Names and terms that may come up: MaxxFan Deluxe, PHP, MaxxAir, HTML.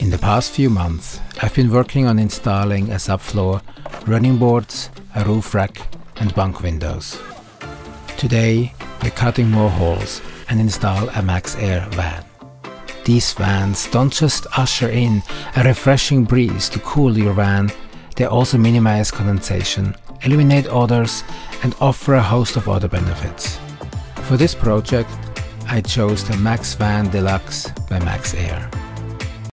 In the past few months, I've been working on installing a subfloor, running boards, a roof rack and bunk windows. Today, we're cutting more holes and install a MaxxAir van. These vans don't just usher in a refreshing breeze to cool your van, they also minimize condensation, eliminate odors and offer a host of other benefits. For this project, I chose the MaxxFan Deluxe by MaxxAir.